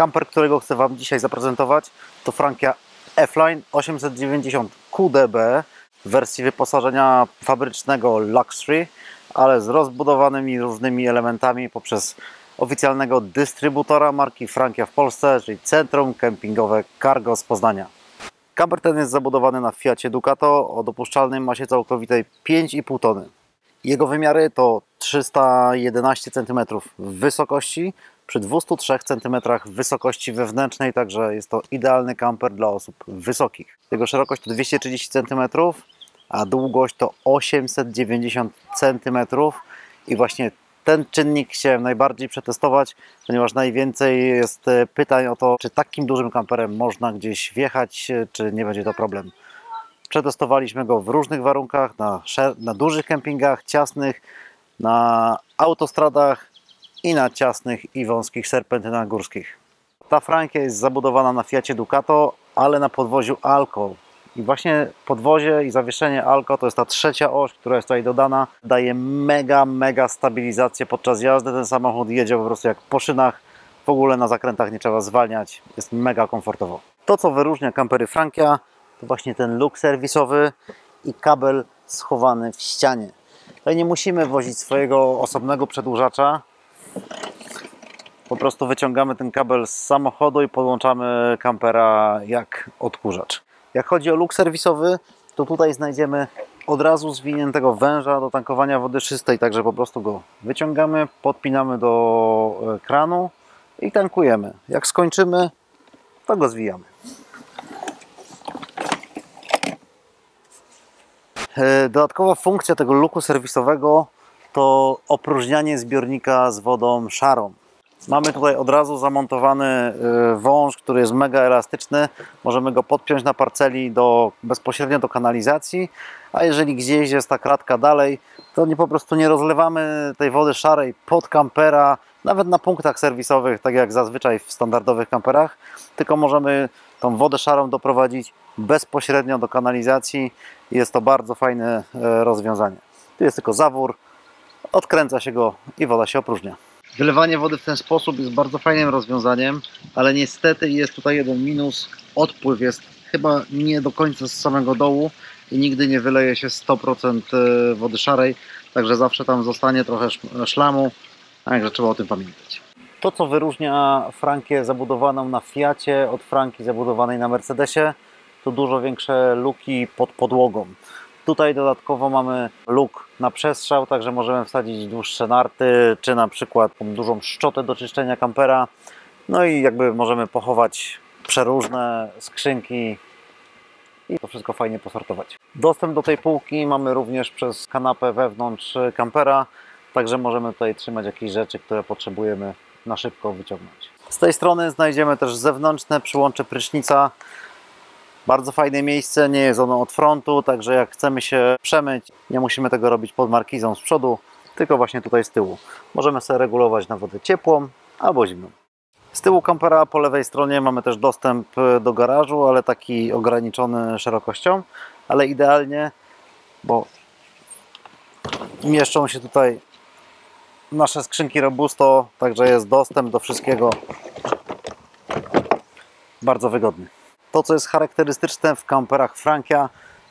Kamper, którego chcę Wam dzisiaj zaprezentować, to Frankia F-Line 890 QDB w wersji wyposażenia fabrycznego Luxury, ale z rozbudowanymi różnymi elementami poprzez oficjalnego dystrybutora marki Frankia w Polsce, czyli Centrum Kempingowe Cargo z Poznania. Kamper ten jest zabudowany na Fiacie Ducato o dopuszczalnej masie całkowitej 5,5 tony. Jego wymiary to 311 cm wysokości przy 203 cm wysokości wewnętrznej, także jest to idealny kamper dla osób wysokich. Jego szerokość to 230 cm, a długość to 890 cm i właśnie ten czynnik chciałem najbardziej przetestować, ponieważ najwięcej jest pytań o to, czy takim dużym kamperem można gdzieś wjechać, czy nie będzie to problem. Przetestowaliśmy go w różnych warunkach, na dużych kempingach, ciasnych, na autostradach i na ciasnych i wąskich serpentynach górskich. Ta Frankia jest zabudowana na Fiacie Ducato, ale na podwoziu Alko. I właśnie podwozie i zawieszenie Alko, to jest ta trzecia oś, która jest tutaj dodana, daje mega stabilizację podczas jazdy. Ten samochód jedzie po prostu jak po szynach, w ogóle na zakrętach nie trzeba zwalniać, jest mega komfortowo. To, co wyróżnia kampery Frankia, to właśnie ten luk serwisowy i kabel schowany w ścianie. Tutaj nie musimy wozić swojego osobnego przedłużacza, po prostu wyciągamy ten kabel z samochodu i podłączamy kampera jak odkurzacz. Jak chodzi o luk serwisowy, to tutaj znajdziemy od razu zwiniętego węża do tankowania wody czystej, także po prostu go wyciągamy, podpinamy do kranu i tankujemy. Jak skończymy, to go zwijamy. Dodatkowa funkcja tego luku serwisowego to opróżnianie zbiornika z wodą szarą. Mamy tutaj od razu zamontowany wąż, który jest mega elastyczny. Możemy go podpiąć na parceli bezpośrednio do kanalizacji, a jeżeli gdzieś jest ta kratka dalej, to po prostu nie rozlewamy tej wody szarej pod kampera, nawet na punktach serwisowych, tak jak zazwyczaj w standardowych kamperach, tylko możemy tą wodę szarą doprowadzić bezpośrednio do kanalizacji. Jest to bardzo fajne rozwiązanie. Tu jest tylko zawór, odkręca się go i woda się opróżnia. Wylewanie wody w ten sposób jest bardzo fajnym rozwiązaniem, ale niestety jest tutaj jeden minus. Odpływ jest chyba nie do końca z samego dołu i nigdy nie wyleje się 100% wody szarej, także zawsze tam zostanie trochę szlamu, także trzeba o tym pamiętać. To, co wyróżnia Frankię zabudowaną na Fiacie od Franki zabudowanej na Mercedesie, to dużo większe luki pod podłogą. Tutaj dodatkowo mamy luk na przestrzał, także możemy wsadzić dłuższe narty, czy na przykład tą dużą szczotę do czyszczenia kampera. No i jakby możemy pochować przeróżne skrzynki i to wszystko fajnie posortować. Dostęp do tej półki mamy również przez kanapę wewnątrz kampera, także możemy tutaj trzymać jakieś rzeczy, które potrzebujemy na szybko wyciągnąć. Z tej strony znajdziemy też zewnętrzne przyłącze prysznica. Bardzo fajne miejsce, nie jest ono od frontu, także jak chcemy się przemyć, nie musimy tego robić pod markizą z przodu, tylko właśnie tutaj z tyłu. Możemy sobie regulować na wodę ciepłą albo zimną. Z tyłu kampera po lewej stronie mamy też dostęp do garażu, ale taki ograniczony szerokością, ale idealnie, bo mieszczą się tutaj nasze skrzynki Robusto, także jest dostęp do wszystkiego bardzo wygodny. To, co jest charakterystyczne w kamperach Frankia,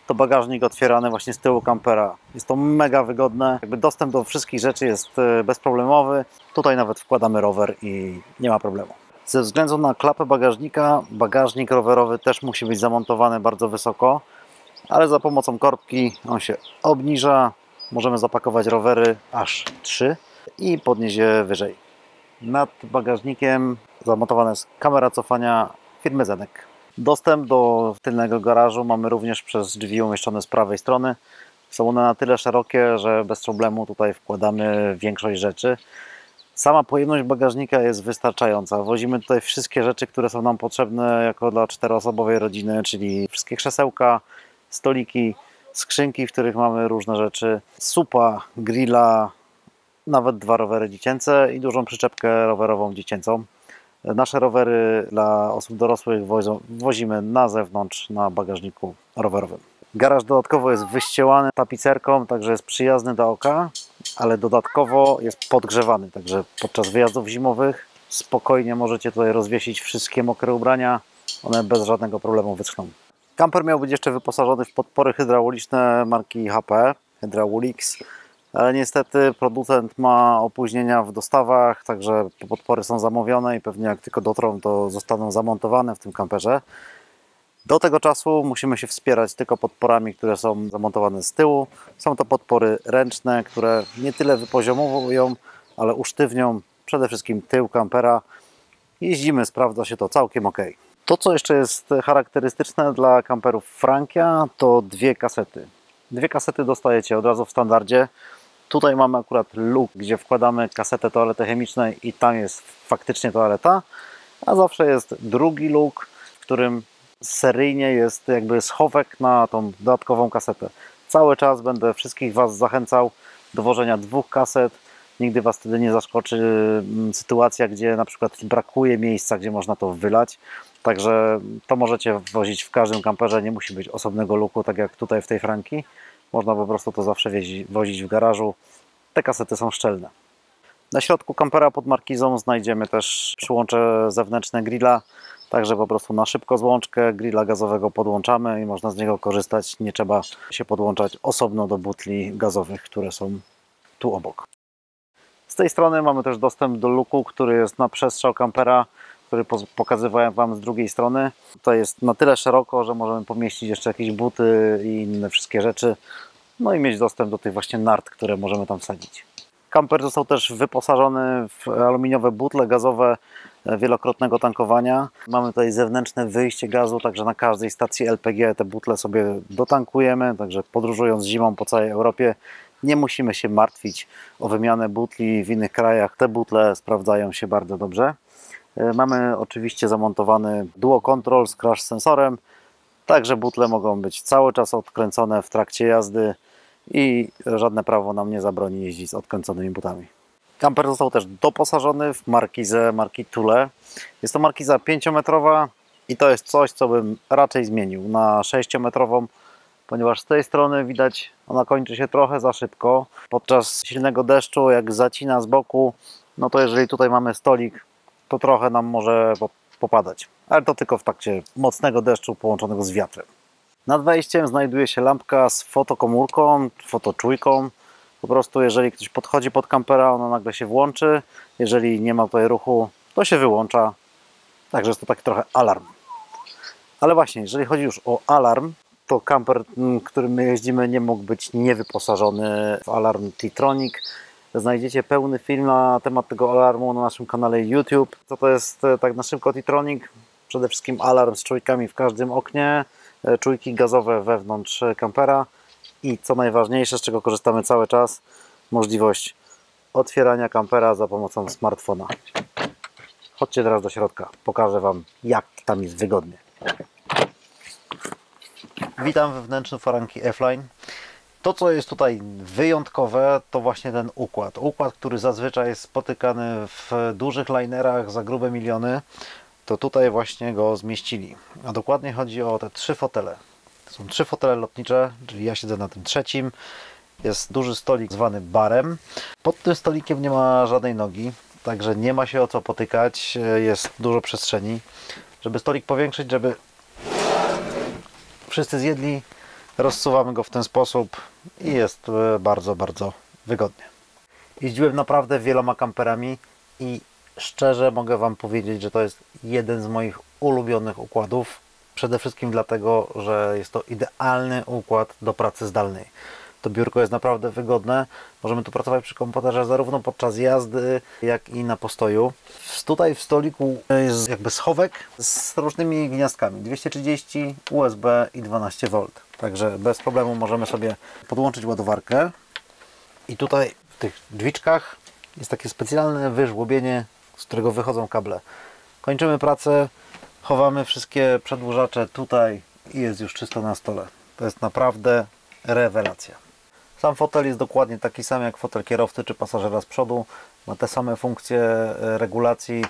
to bagażnik otwierany właśnie z tyłu kampera. Jest to mega wygodne, jakby dostęp do wszystkich rzeczy jest bezproblemowy. Tutaj nawet wkładamy rower i nie ma problemu. Ze względu na klapę bagażnika, bagażnik rowerowy też musi być zamontowany bardzo wysoko, ale za pomocą korbki on się obniża. Możemy zapakować rowery aż 3 i podnieść je wyżej. Nad bagażnikiem zamontowana jest kamera cofania firmy Zenec. Dostęp do tylnego garażu mamy również przez drzwi umieszczone z prawej strony. Są one na tyle szerokie, że bez problemu tutaj wkładamy większość rzeczy. Sama pojemność bagażnika jest wystarczająca. Wozimy tutaj wszystkie rzeczy, które są nam potrzebne jako dla czteroosobowej rodziny, czyli wszystkie krzesełka, stoliki, skrzynki, w których mamy różne rzeczy, supa, grilla, nawet 2 rowery dziecięce i dużą przyczepkę rowerową dziecięcą. Nasze rowery dla osób dorosłych wozimy na zewnątrz na bagażniku rowerowym. Garaż dodatkowo jest wyścielany tapicerką, także jest przyjazny do oka, ale dodatkowo jest podgrzewany, także podczas wyjazdów zimowych spokojnie możecie tutaj rozwiesić wszystkie mokre ubrania. One bez żadnego problemu wyschną. Camper miał być jeszcze wyposażony w podpory hydrauliczne marki HP Hydraulics, ale niestety producent ma opóźnienia w dostawach, także podpory są zamówione i pewnie jak tylko dotrą, to zostaną zamontowane w tym kamperze. Do tego czasu musimy się wspierać tylko podporami, które są zamontowane z tyłu. Są to podpory ręczne, które nie tyle wypoziomowują, ale usztywnią przede wszystkim tył kampera. Jeździmy, sprawdza się to całkiem ok. To, co jeszcze jest charakterystyczne dla kamperów Frankia, to dwie kasety. Dwie kasety dostajecie od razu w standardzie. Tutaj mamy akurat luk, gdzie wkładamy kasetę toalety chemicznej i tam jest faktycznie toaleta. A zawsze jest drugi luk, w którym seryjnie jest jakby schowek na tą dodatkową kasetę. Cały czas będę wszystkich Was zachęcał do wożenia dwóch kaset. Nigdy Was wtedy nie zaskoczy sytuacja, gdzie na przykład brakuje miejsca, gdzie można to wylać. Także to możecie wozić w każdym kamperze, nie musi być osobnego luku, tak jak tutaj w tej Frankii. Można po prostu to zawsze wozić w garażu. Te kasety są szczelne. Na środku kampera pod markizą znajdziemy też przyłącze zewnętrzne grilla. Także po prostu na szybko złączkę grilla gazowego podłączamy i można z niego korzystać. Nie trzeba się podłączać osobno do butli gazowych, które są tu obok. Z tej strony mamy też dostęp do luku, który jest na przestrzał kampera, który pokazywałem Wam z drugiej strony. To jest na tyle szeroko, że możemy pomieścić jeszcze jakieś buty i inne wszystkie rzeczy. No i mieć dostęp do tych właśnie nart, które możemy tam wsadzić. Kamper został też wyposażony w aluminiowe butle gazowe wielokrotnego tankowania. Mamy tutaj zewnętrzne wyjście gazu, także na każdej stacji LPG te butle sobie dotankujemy. Także podróżując zimą po całej Europie nie musimy się martwić o wymianę butli w innych krajach. Te butle sprawdzają się bardzo dobrze. Mamy oczywiście zamontowany duo control z crash sensorem, także butle mogą być cały czas odkręcone w trakcie jazdy i żadne prawo nam nie zabroni jeździć z odkręconymi butami. Camper został też doposażony w markizę marki Thule. Jest to markiza 5-metrowa i to jest coś, co bym raczej zmienił na 6-metrową, ponieważ z tej strony widać, ona kończy się trochę za szybko. Podczas silnego deszczu, jak zacina z boku, no to jeżeli tutaj mamy stolik, to trochę nam może popadać, ale to tylko w trakcie mocnego deszczu połączonego z wiatrem. Nad wejściem znajduje się lampka z fotokomórką, fotoczujką. Po prostu jeżeli ktoś podchodzi pod kampera, ona nagle się włączy. Jeżeli nie ma tutaj ruchu, to się wyłącza. Także jest to taki trochę alarm. Ale właśnie, jeżeli chodzi już o alarm, to kamper, którym my jeździmy, nie mógł być niewyposażony w alarm Thitronik. Znajdziecie pełny film na temat tego alarmu na naszym kanale YouTube. Co to jest tak na szybko Thitronik? Przede wszystkim alarm z czujkami w każdym oknie, czujki gazowe wewnątrz kampera i co najważniejsze, z czego korzystamy cały czas, możliwość otwierania kampera za pomocą smartfona. Chodźcie teraz do środka, pokażę Wam, jak tam jest wygodnie. Witam we wnętrzu Frankii F-Line. To, co jest tutaj wyjątkowe, to właśnie ten układ. Układ, który zazwyczaj jest spotykany w dużych linerach za grube miliony, to tutaj właśnie go zmieścili. A dokładnie chodzi o te trzy fotele. To są trzy fotele lotnicze, czyli ja siedzę na tym trzecim. Jest duży stolik zwany barem. Pod tym stolikiem nie ma żadnej nogi, także nie ma się o co potykać. Jest dużo przestrzeni. Żeby stolik powiększyć, żeby wszyscy zjedli, rozsuwamy go w ten sposób i jest bardzo, bardzo wygodnie. Jeździłem naprawdę wieloma kamperami i szczerze mogę Wam powiedzieć, że to jest jeden z moich ulubionych układów. Przede wszystkim dlatego, że jest to idealny układ do pracy zdalnej. To biurko jest naprawdę wygodne. Możemy tu pracować przy komputerze zarówno podczas jazdy, jak i na postoju. Tutaj w stoliku jest jakby schowek z różnymi gniazdkami. 230, USB i 12V. Także bez problemu możemy sobie podłączyć ładowarkę. I tutaj w tych drzwiczkach jest takie specjalne wyżłobienie, z którego wychodzą kable. Kończymy pracę, chowamy wszystkie przedłużacze tutaj i jest już czysto na stole. To jest naprawdę rewelacja. Sam fotel jest dokładnie taki sam jak fotel kierowcy czy pasażera z przodu. Ma te same funkcje regulacji.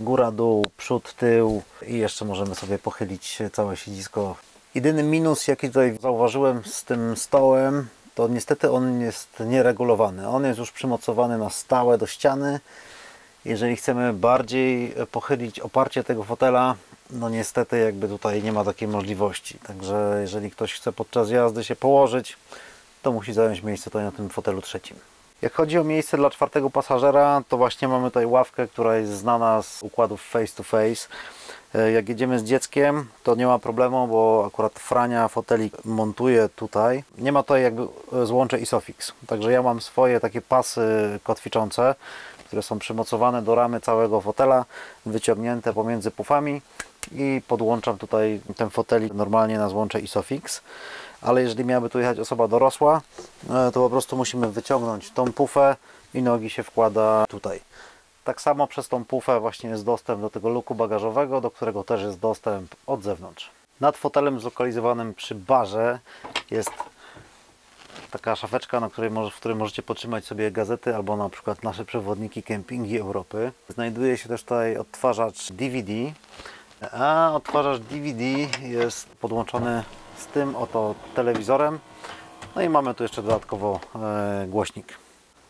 Góra, dół, przód, tył i jeszcze możemy sobie pochylić całe siedzisko. Jedyny minus, jaki tutaj zauważyłem z tym stołem, to niestety on jest nieregulowany. On jest już przymocowany na stałe do ściany Jeżeli chcemy bardziej pochylić oparcie tego fotela, no niestety jakby tutaj nie ma takiej możliwości. Także jeżeli ktoś chce podczas jazdy się położyć, to musi zająć miejsce tutaj na tym fotelu trzecim. Jak chodzi o miejsce dla czwartego pasażera, to właśnie mamy tutaj ławkę, która jest znana z układów face to face. Jak jedziemy z dzieckiem, to nie ma problemu, bo akurat Frania fotelik montuje tutaj. Nie ma tutaj jakby złącze isofix. Także ja mam swoje takie pasy kotwiczące, które są przymocowane do ramy całego fotela, wyciągnięte pomiędzy pufami i podłączam tutaj ten fotelik normalnie na złącze isofix. Ale jeżeli miałaby tu jechać osoba dorosła, to po prostu musimy wyciągnąć tą pufę i nogi się wkłada tutaj. Tak samo przez tą pufę właśnie jest dostęp do tego luku bagażowego, do którego też jest dostęp od zewnątrz. Nad fotelem zlokalizowanym przy barze jest taka szafeczka, w której możecie podtrzymać sobie gazety albo na przykład nasze przewodniki kempingi Europy. Znajduje się też tutaj odtwarzacz DVD, a odtwarzacz DVD jest podłączony z tym oto telewizorem. No i mamy tu jeszcze dodatkowo głośnik.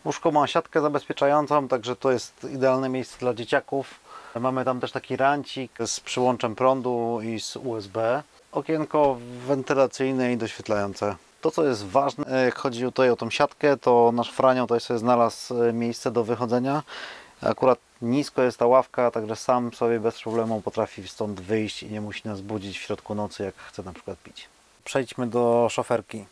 Łóżko ma siatkę zabezpieczającą, także to jest idealne miejsce dla dzieciaków. Mamy tam też taki rancik z przyłączem prądu i z USB. Okienko wentylacyjne i doświetlające. To, co jest ważne, jak chodzi tutaj o tą siatkę, to nasz Franio tutaj sobie znalazł miejsce do wychodzenia. Akurat nisko jest ta ławka, także sam sobie bez problemu potrafi stąd wyjść i nie musi nas budzić w środku nocy, jak chce na przykład pić. Przejdźmy do szoferki.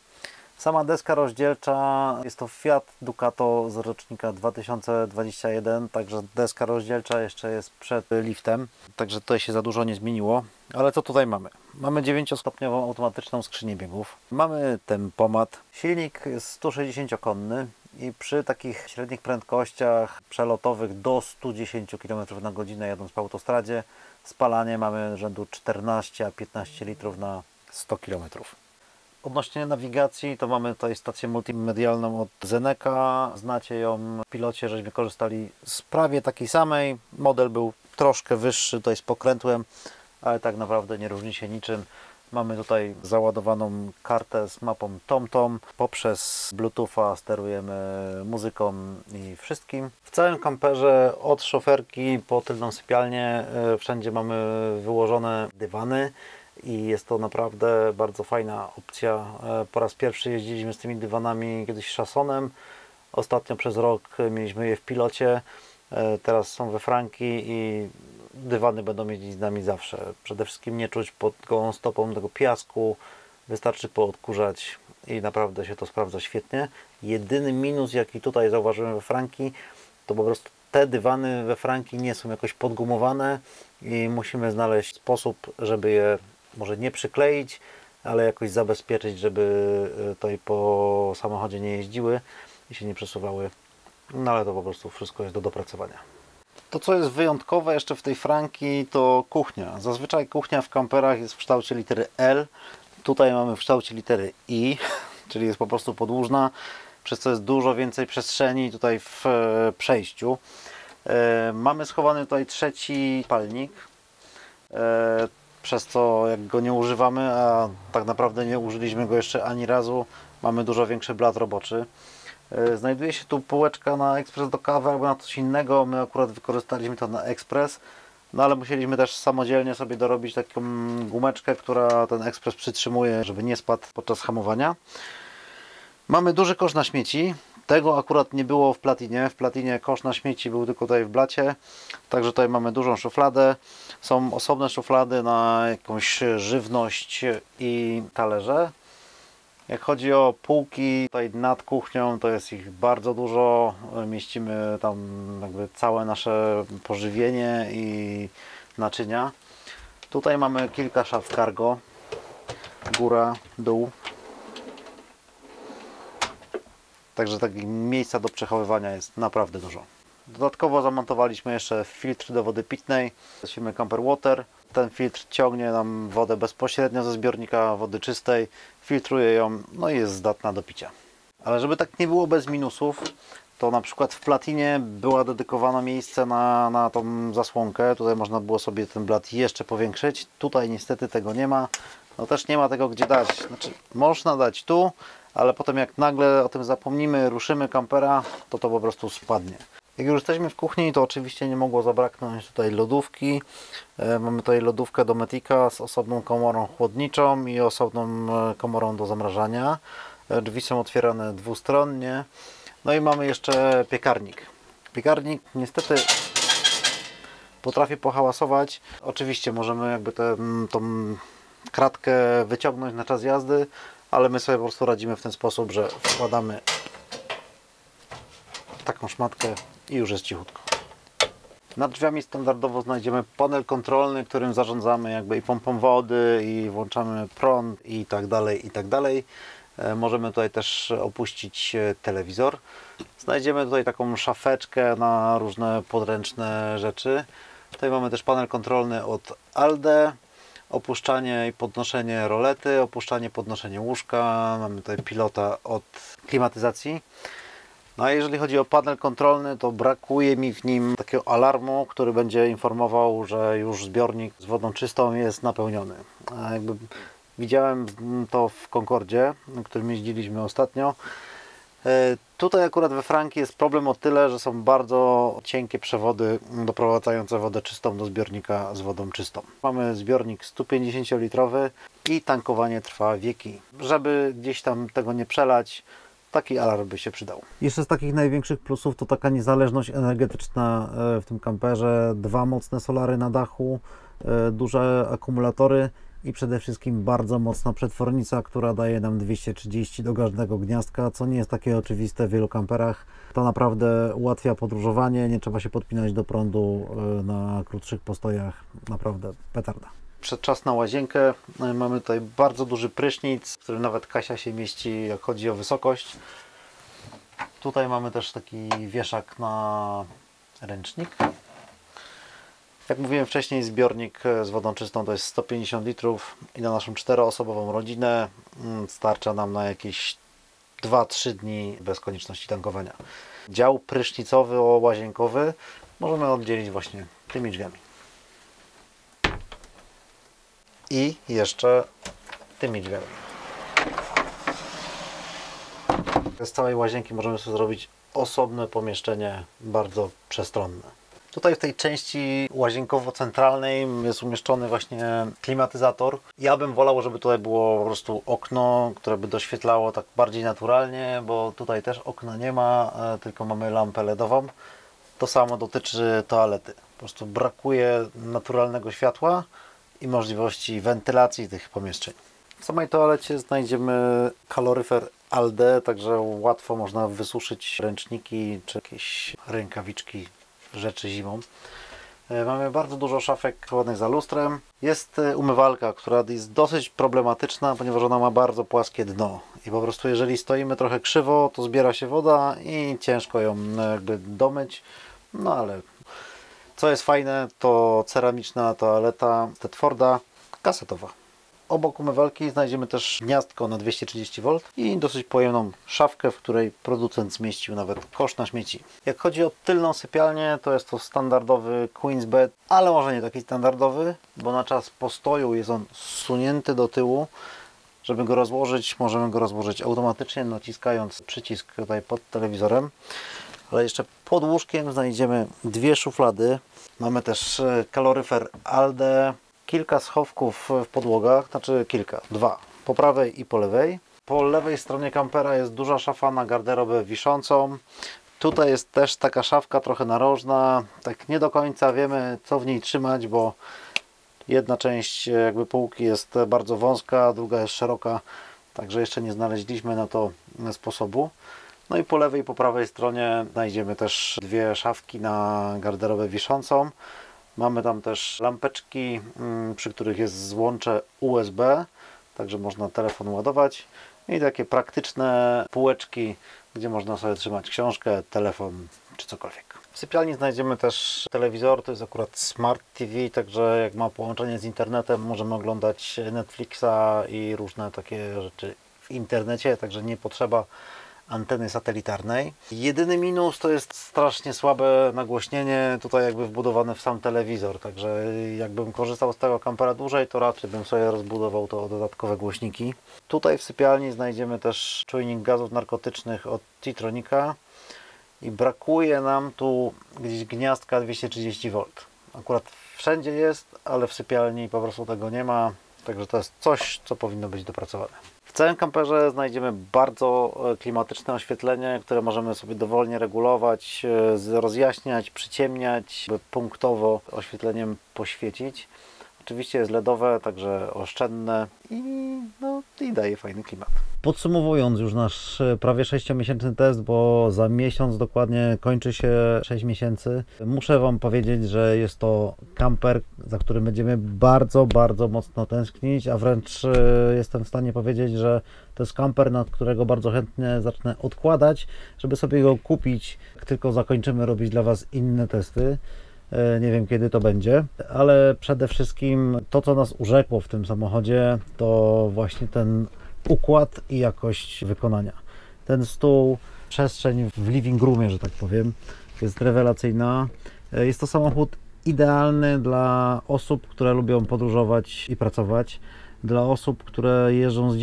Sama deska rozdzielcza jest to Fiat Ducato z rocznika 2021, także deska rozdzielcza jeszcze jest przed liftem, także tutaj się za dużo nie zmieniło. Ale co tutaj mamy? Mamy 9-stopniową automatyczną skrzynię biegów, mamy tempomat, silnik jest 160-konny i przy takich średnich prędkościach przelotowych do 110 km na godzinę jadąc po autostradzie, spalanie mamy rzędu 14–15 litrów na 100 km. Odnośnie nawigacji, to mamy tutaj stację multimedialną od Zeneca. Znacie ją, w pilocie żeśmy korzystali z prawie takiej samej. Model był troszkę wyższy tutaj z pokrętłem, ale tak naprawdę nie różni się niczym. Mamy tutaj załadowaną kartę z mapą TomTom. Poprzez Bluetootha sterujemy muzyką i wszystkim. W całym kamperze od szoferki po tylną sypialnię wszędzie mamy wyłożone dywany. I jest to naprawdę bardzo fajna opcja. Po raz pierwszy jeździliśmy z tymi dywanami kiedyś szasonem. Ostatnio przez rok mieliśmy je w pilocie. Teraz są we Frankii i dywany będą jeździć z nami zawsze. Przede wszystkim nie czuć pod gołą stopą tego piasku. Wystarczy poodkurzać i naprawdę się to sprawdza świetnie. Jedyny minus, jaki tutaj zauważyłem we Frankii, to po prostu te dywany we Frankii nie są jakoś podgumowane i musimy znaleźć sposób, żeby je może nie przykleić, ale jakoś zabezpieczyć, żeby tutaj po samochodzie nie jeździły i się nie przesuwały. No ale to po prostu wszystko jest do dopracowania. To, co jest wyjątkowe jeszcze w tej Frankii, to kuchnia. Zazwyczaj kuchnia w kamperach jest w kształcie litery L. Tutaj mamy w kształcie litery I, czyli jest po prostu podłużna, przez co jest dużo więcej przestrzeni tutaj w przejściu. Mamy schowany tutaj trzeci palnik, przez co jak go nie używamy, a tak naprawdę nie użyliśmy go jeszcze ani razu, mamy dużo większy blat roboczy. Znajduje się tu półeczka na ekspres do kawy albo na coś innego, my akurat wykorzystaliśmy to na ekspres, no ale musieliśmy też samodzielnie sobie dorobić taką gumeczkę, która ten ekspres przytrzymuje, żeby nie spadł podczas hamowania. Mamy duży kosz na śmieci. Tego akurat nie było w Platinie. W Platinie kosz na śmieci był tylko tutaj w Blacie. Także tutaj mamy dużą szufladę. Są osobne szuflady na jakąś żywność i talerze. Jak chodzi o półki, tutaj nad kuchnią to jest ich bardzo dużo. Mieścimy tam jakby całe nasze pożywienie i naczynia. Tutaj mamy kilka szaf cargo. Góra, dół. Także takich miejsca do przechowywania jest naprawdę dużo. Dodatkowo zamontowaliśmy jeszcze filtr do wody pitnej. Nosimy Camper Water. Ten filtr ciągnie nam wodę bezpośrednio ze zbiornika wody czystej. Filtruje ją, no i jest zdatna do picia. Ale żeby tak nie było bez minusów, to na przykład w Platinie była dedykowana miejsce na tą zasłonkę. Tutaj można było sobie ten blat jeszcze powiększyć. Tutaj niestety tego nie ma. No też nie ma tego gdzie dać. Znaczy, można dać tu, ale potem jak nagle o tym zapomnimy, ruszymy kampera, to po prostu spadnie. Jak już jesteśmy w kuchni, to oczywiście nie mogło zabraknąć tutaj lodówki. Mamy tutaj lodówkę Dometica z osobną komorą chłodniczą i osobną komorą do zamrażania. Drzwi są otwierane dwustronnie. No i mamy jeszcze piekarnik. Piekarnik niestety potrafi pohałasować. Oczywiście możemy jakby tą kratkę wyciągnąć na czas jazdy, ale my sobie po prostu radzimy w ten sposób, że wkładamy taką szmatkę i już jest cichutko. Nad drzwiami standardowo znajdziemy panel kontrolny, którym zarządzamy jakby i pompą wody, i włączamy prąd i tak dalej, i tak dalej. Możemy tutaj też opuścić telewizor. Znajdziemy tutaj taką szafeczkę na różne podręczne rzeczy. Tutaj mamy też panel kontrolny od Alde. Opuszczanie i podnoszenie rolety, opuszczanie, podnoszenie łóżka. Mamy tutaj pilota od klimatyzacji. No a jeżeli chodzi o panel kontrolny, to brakuje mi w nim takiego alarmu, który będzie informował, że już zbiornik z wodą czystą jest napełniony. Widziałem to w Concordzie, na którym jeździliśmy ostatnio. Tutaj akurat we Frankii jest problem o tyle, że są bardzo cienkie przewody doprowadzające wodę czystą do zbiornika z wodą czystą. Mamy zbiornik 150-litrowy i tankowanie trwa wieki. Żeby gdzieś tam tego nie przelać, taki alarm by się przydał. Jeszcze z takich największych plusów to taka niezależność energetyczna w tym kamperze. Dwa mocne solary na dachu, duże akumulatory i przede wszystkim bardzo mocna przetwornica, która daje nam 230 do każdego gniazdka, co nie jest takie oczywiste w wielu kamperach. To naprawdę ułatwia podróżowanie, nie trzeba się podpinać do prądu na krótszych postojach. Naprawdę petarda. Przedczas na łazienkę. Mamy tutaj bardzo duży prysznic, w którym nawet Kasia się mieści, jak chodzi o wysokość. Tutaj mamy też taki wieszak na ręcznik. Jak mówiłem wcześniej, zbiornik z wodą czystą to jest 150 litrów i na naszą czteroosobową rodzinę starcza nam na jakieś 2-3 dni bez konieczności tankowania. Dział prysznicowy-łazienkowy możemy oddzielić właśnie tymi drzwiami. I jeszcze tymi drzwiami. Z całej łazienki możemy sobie zrobić osobne pomieszczenie, bardzo przestronne. Tutaj w tej części łazienkowo-centralnej jest umieszczony właśnie klimatyzator. Ja bym wolał, żeby tutaj było po prostu okno, które by doświetlało tak bardziej naturalnie, bo tutaj też okna nie ma, tylko mamy lampę LED-ową. To samo dotyczy toalety. Po prostu brakuje naturalnego światła i możliwości wentylacji tych pomieszczeń. W samej toalecie znajdziemy kaloryfer Alde, także łatwo można wysuszyć ręczniki czy jakieś rękawiczki, rzeczy zimą. Mamy bardzo dużo szafek chowanych za lustrem. Jest umywalka, która jest dosyć problematyczna, ponieważ ona ma bardzo płaskie dno i po prostu jeżeli stoimy trochę krzywo, to zbiera się woda i ciężko ją jakby domyć. No ale co jest fajne, to ceramiczna toaleta Thetforda, kasetowa. Obok umywalki znajdziemy też gniazdko na 230V i dosyć pojemną szafkę, w której producent zmieścił nawet kosz na śmieci. Jak chodzi o tylną sypialnię, to jest to standardowy Queen's Bed, ale może nie taki standardowy, bo na czas postoju jest on zsunięty do tyłu. Żeby go rozłożyć, możemy go rozłożyć automatycznie, naciskając przycisk tutaj pod telewizorem. Ale jeszcze pod łóżkiem znajdziemy dwie szuflady. Mamy też kaloryfer Alde. Kilka schowków w podłogach, znaczy kilka, dwa, po prawej i po lewej. Po lewej stronie kampera jest duża szafa na garderobę wiszącą. Tutaj jest też taka szafka trochę narożna, tak nie do końca wiemy, co w niej trzymać, bo jedna część jakby półki jest bardzo wąska, druga jest szeroka, także jeszcze nie znaleźliśmy na to sposobu. No i po lewej i po prawej stronie znajdziemy też dwie szafki na garderobę wiszącą. Mamy tam też lampeczki, przy których jest złącze USB, także można telefon ładować. I takie praktyczne półeczki, gdzie można sobie trzymać książkę, telefon czy cokolwiek. W sypialni znajdziemy też telewizor, to jest akurat Smart TV, także jak ma połączenie z internetem, możemy oglądać Netflixa i różne takie rzeczy w internecie, także nie potrzeba anteny satelitarnej. Jedyny minus to jest strasznie słabe nagłośnienie, tutaj jakby wbudowane w sam telewizor, także jakbym korzystał z tego kampera dłużej, to raczej bym sobie rozbudował to o dodatkowe głośniki. Tutaj w sypialni znajdziemy też czujnik gazów narkotycznych od Thitronika. i brakuje nam tu gdzieś gniazdka 230 V. Akurat wszędzie jest, ale w sypialni po prostu tego nie ma, także to jest coś, co powinno być dopracowane. W całym kamperze znajdziemy bardzo klimatyczne oświetlenie, które możemy sobie dowolnie regulować, rozjaśniać, przyciemniać, by punktowo oświetleniem poświecić. Oczywiście jest LEDowe, także oszczędne i daje fajny klimat. Podsumowując już nasz prawie 6-miesięczny test, bo za miesiąc dokładnie kończy się 6 miesięcy, muszę Wam powiedzieć, że jest to kamper, za którym będziemy bardzo, bardzo mocno tęsknić, a wręcz jestem w stanie powiedzieć, że to jest kamper, na którego bardzo chętnie zacznę odkładać, żeby sobie go kupić, jak tylko zakończymy robić dla Was inne testy. Nie wiem, kiedy to będzie, ale przede wszystkim to, co nas urzekło w tym samochodzie, to właśnie ten układ i jakość wykonania. Ten stół, przestrzeń w living roomie, że tak powiem, jest rewelacyjna. Jest to samochód idealny dla osób, które lubią podróżować i pracować, dla osób, które jeżdżą z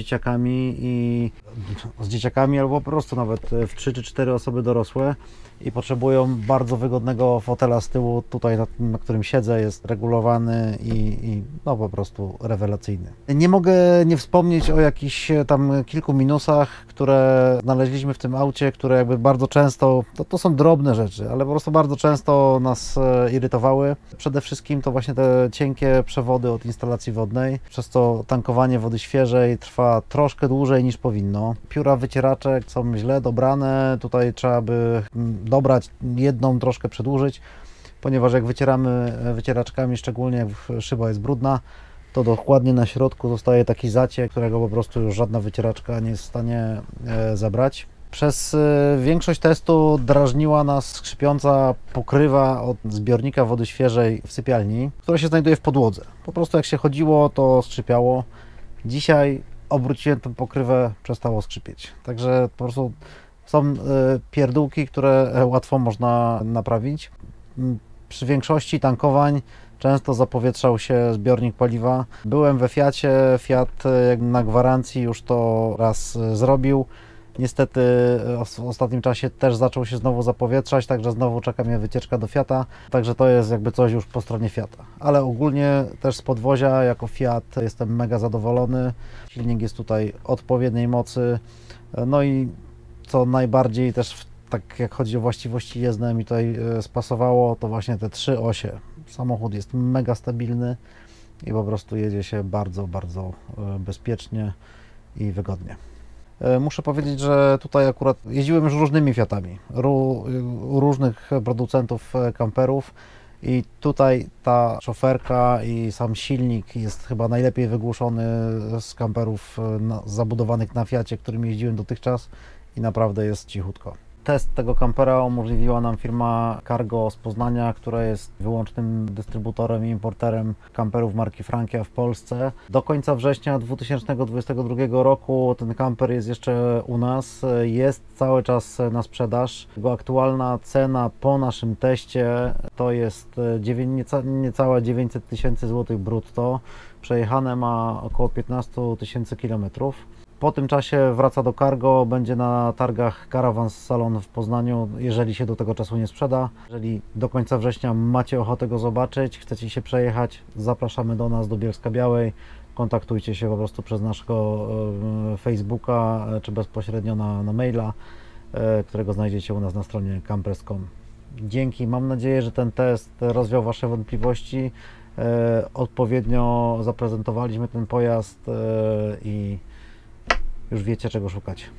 dzieciakami albo po prostu nawet w 3 czy 4 osoby dorosłe i potrzebują bardzo wygodnego fotela z tyłu. Tutaj, na którym siedzę, jest regulowany i po prostu rewelacyjny. Nie mogę nie wspomnieć o jakichś tam kilku minusach, które znaleźliśmy w tym aucie, które jakby bardzo często, to są drobne rzeczy, ale po prostu bardzo często nas irytowały. Przede wszystkim to właśnie te cienkie przewody od instalacji wodnej, przez co tankowanie wody świeżej trwa troszkę dłużej niż powinno. Pióra wycieraczek są źle dobrane, tutaj trzeba by dobrać jedną, troszkę przedłużyć, ponieważ jak wycieramy wycieraczkami, szczególnie jak szyba jest brudna, to dokładnie na środku zostaje taki zaciek, którego po prostu już żadna wycieraczka nie jest w stanie zabrać. Przez większość testu drażniła nas skrzypiąca pokrywa od zbiornika wody świeżej w sypialni, która się znajduje w podłodze. Po prostu jak się chodziło, to skrzypiało. Dzisiaj obróciłem tę pokrywę, przestało skrzypieć. Także po prostu są pierdółki, które łatwo można naprawić. Przy większości tankowań często zapowietrzał się zbiornik paliwa. Byłem we Fiacie, Fiat na gwarancji już to raz zrobił. Niestety w ostatnim czasie też zaczął się znowu zapowietrzać, także znowu czeka mnie wycieczka do Fiata. Także to jest jakby coś już po stronie Fiata. Ale ogólnie też z podwozia jako Fiat jestem mega zadowolony. Silnik jest tutaj odpowiedniej mocy. No i co najbardziej też, tak jak chodzi o właściwości jezdne, mi tutaj spasowało, to właśnie te 3 osie. Samochód jest mega stabilny i po prostu jedzie się bardzo, bardzo bezpiecznie i wygodnie. Muszę powiedzieć, że tutaj akurat jeździłem już różnymi Fiatami, różnych producentów kamperów i tutaj ta szoferka i sam silnik jest chyba najlepiej wygłuszony z kamperów zabudowanych na Fiacie, którym jeździłem dotychczas. I naprawdę jest cichutko. Test tego kampera umożliwiła nam firma Cargo z Poznania, która jest wyłącznym dystrybutorem i importerem kamperów marki Frankia w Polsce. Do końca września 2022 roku ten kamper jest jeszcze u nas, jest cały czas na sprzedaż. Jego aktualna cena po naszym teście to jest niecałe 900 000 złotych brutto. Przejechane ma około 15 000 kilometrów. Po tym czasie wraca do Cargo, będzie na targach Caravans Salon w Poznaniu, jeżeli się do tego czasu nie sprzeda. Jeżeli do końca września macie ochotę go zobaczyć, chcecie się przejechać, zapraszamy do nas, do Bielska Białej. Kontaktujcie się po prostu przez naszego Facebooka, czy bezpośrednio na maila, którego znajdziecie u nas na stronie campers.com. Dzięki, mam nadzieję, że ten test rozwiał Wasze wątpliwości. Odpowiednio zaprezentowaliśmy ten pojazd i już wiecie, czego szukać.